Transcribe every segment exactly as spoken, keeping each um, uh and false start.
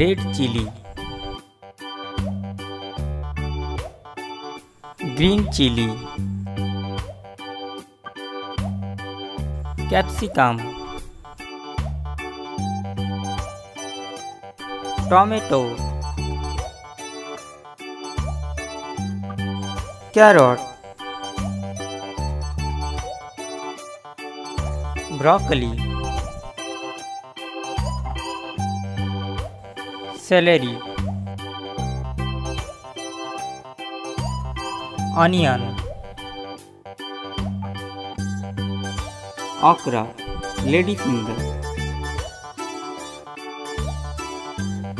red chili, green chili, capsicum, tomato, carrot, broccoli, celery, onion, okra, ladyfinger,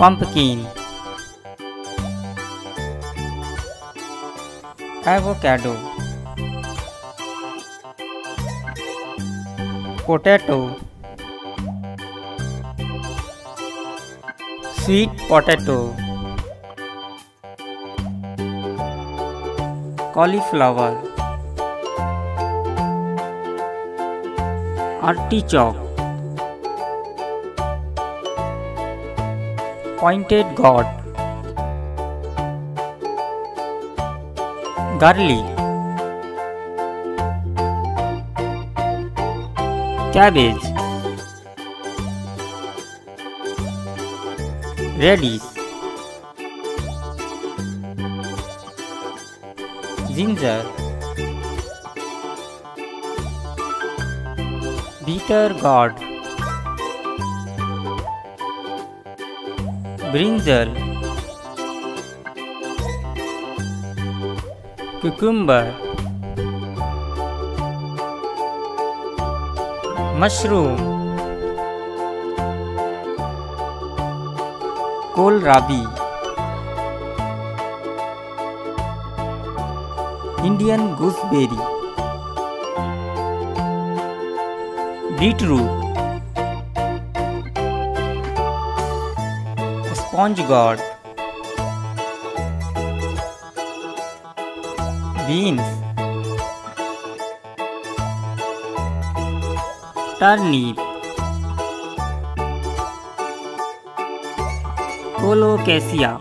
pumpkin, avocado, potato, sweet potato, cauliflower, artichoke, pointed gourd, garlic, cabbage, radish, ginger, bitter gourd, brinjal, cucumber, mushroom, kohlrabi, Indian gooseberry, beetroot, sponge gourd, beans, turnip, colocasia,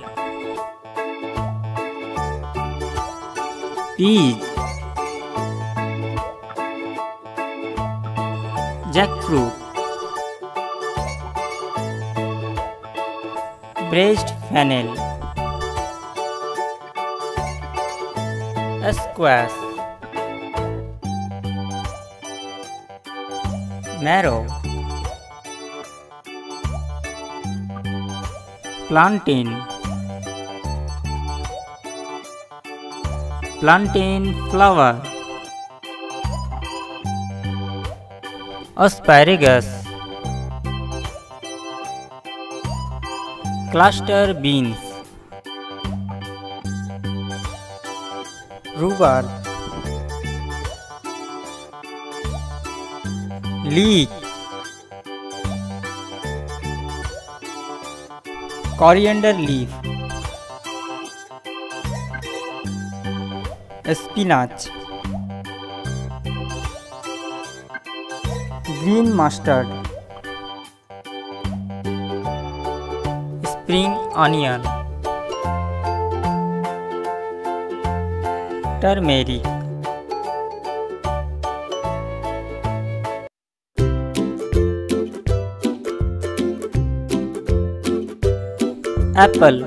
peas, jackfruit, braised fennel, squash, marrow, plantain, plantain flower, asparagus, cluster beans, rhubarb, leek, coriander leaf, spinach, green mustard, spring onion, turmeric. Apple,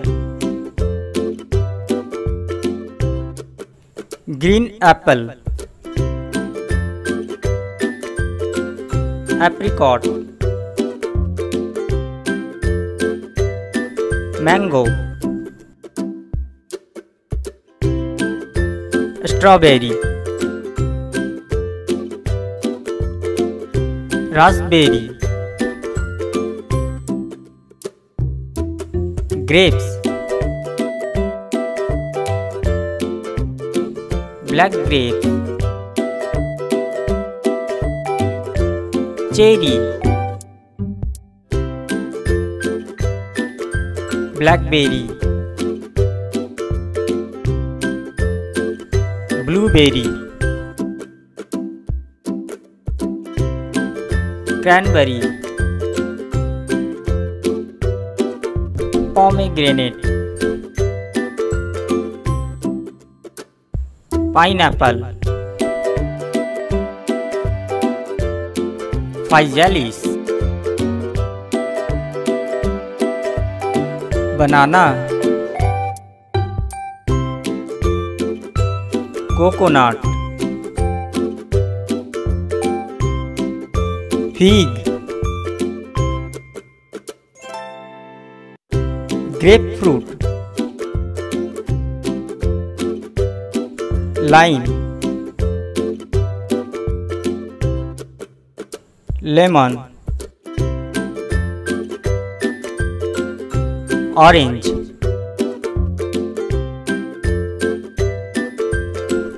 green apple, apricot, mango, strawberry, raspberry, grapes, black grape, cherry, blackberry, blueberry, cranberry, pomegranate, pineapple, physalis, banana, coconut, fig, grapefruit, lime, lemon, orange,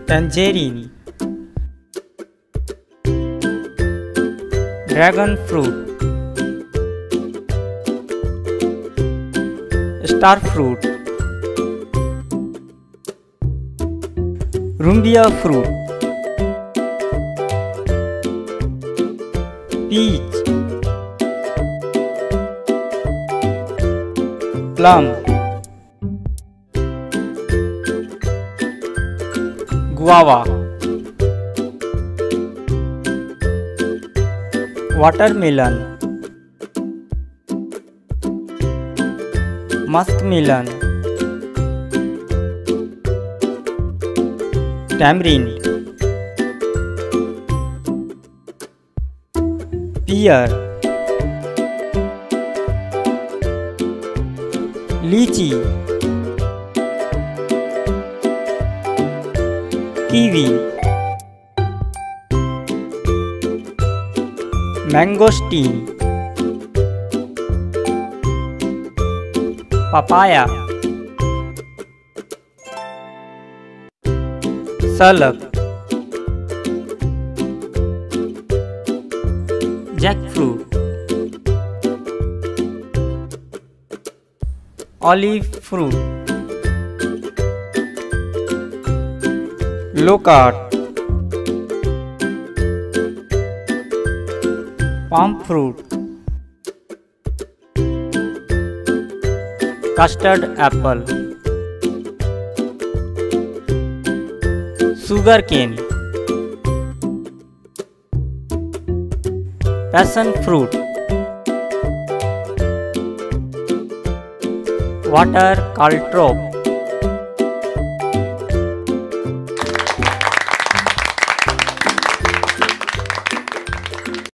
tangerine, dragon fruit, star fruit, rumbia fruit, peach, plum, guava, watermelon, muskmelon, tamarind, pear, lychee, kiwi, mangosteen, papaya, salak, jackfruit, olive fruit, locust, palm fruit, custard apple, sugar cane, passion fruit, water caltrop,